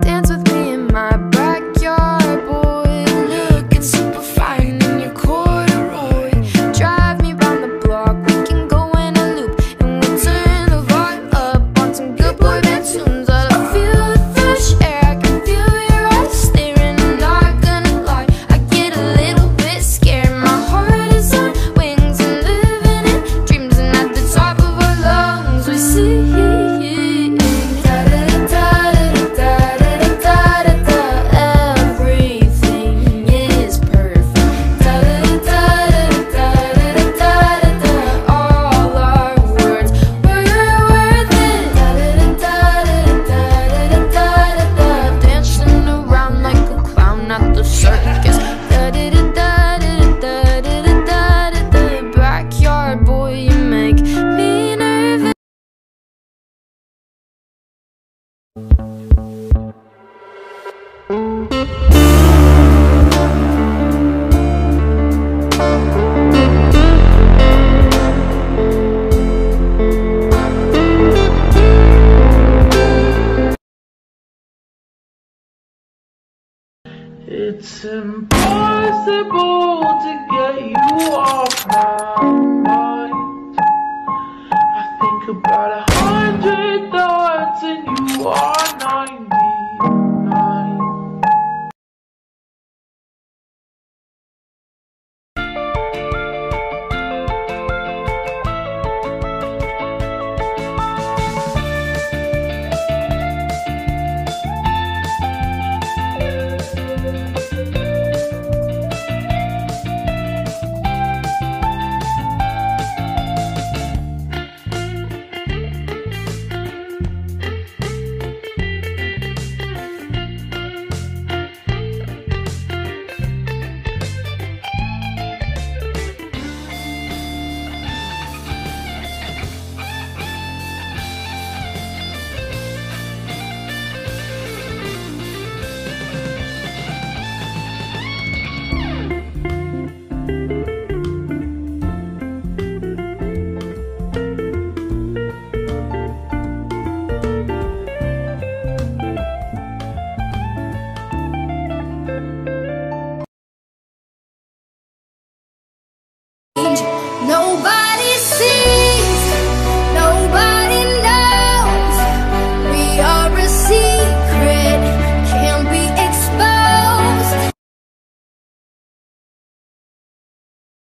Dance with me in my backyard, boy. Looking super fine in your corduroy. Drive me round the block, we can go in a loop, and we turn the vibe up on some good boy band tunes. I feel the fresh air, I can feel your eyes staring. I'm not gonna lie, I get a little bit scared. My heart is on wings and living in dreams, and at the top of our lungs we see. It's impossible to get you off my mind. I think about 100 thoughts and you are 99. Thank you.